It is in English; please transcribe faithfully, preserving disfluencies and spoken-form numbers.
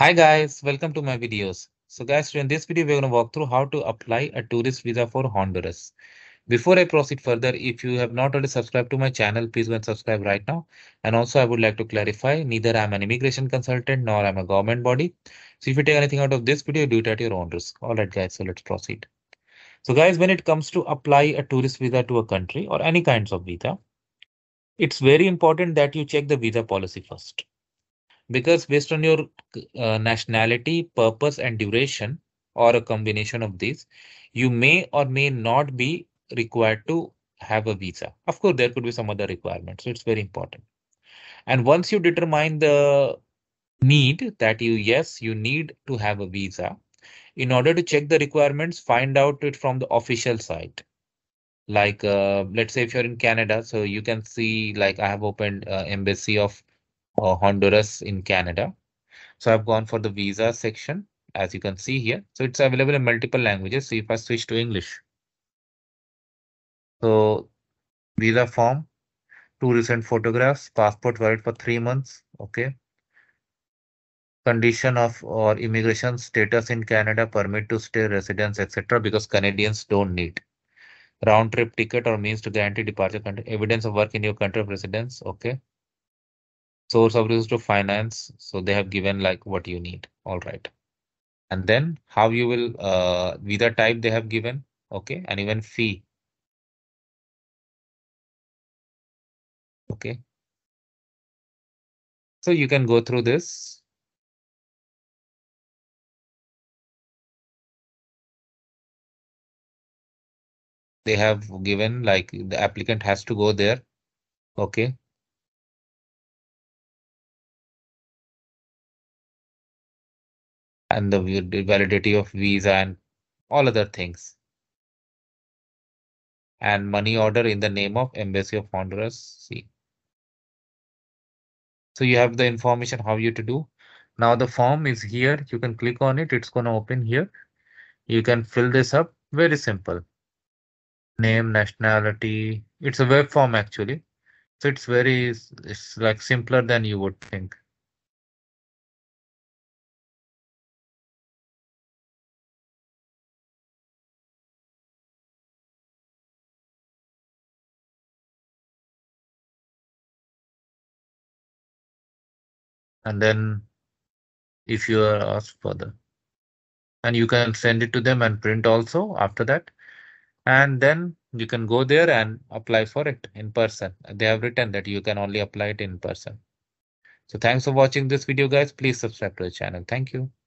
Hi guys, welcome to my videos. So guys, in this video, we're going to walk through how to apply a tourist visa for Honduras. Before I proceed further, if you have not already subscribed to my channel, please go and subscribe right now. And also I would like to clarify, neither I'm an immigration consultant nor I'm a government body. So if you take anything out of this video, do it at your own risk. All right guys, so let's proceed. So guys, when it comes to apply a tourist visa to a country or any kinds of visa, it's very important that you check the visa policy first. Because based on your uh, nationality, purpose and duration or a combination of these, you may or may not be required to have a visa. Of course, there could be some other requirements. So it's very important. And once you determine the need that you, yes, you need to have a visa, in order to check the requirements, find out it from the official site. Like uh, let's say if you're in Canada, so you can see like I have opened uh, Embassy of Uh, Honduras in Canada. So I've gone for the visa section, as you can see here. So it's available in multiple languages. So if I switch to English, so visa form, two recent photographs, passport valid for three months. Okay. Condition of or immigration status in Canada, permit to stay, residence, et cetera. Because Canadians don't need round trip ticket or means to guarantee departure country, evidence of work in your country of residence. Okay. Source of resource to finance. So they have given like what you need. All right. And then how you will uh, visa type they have given. Okay. And even fee. Okay. So you can go through this. They have given like the applicant has to go there. Okay. And the validity of visa and all other things. And money order in the name of Embassy of Honduras. See. So you have the information how you to do. Now the form is here. You can click on it. It's going to open here. You can fill this up. Very simple. Name, nationality. It's a web form actually. So it's very, it's like simpler than you would think. And then if you are asked further, and you can send it to them and print also after that. And then you can go there and apply for it in person. They have written that you can only apply it in person. So thanks for watching this video guys. Please subscribe to the channel. Thank you.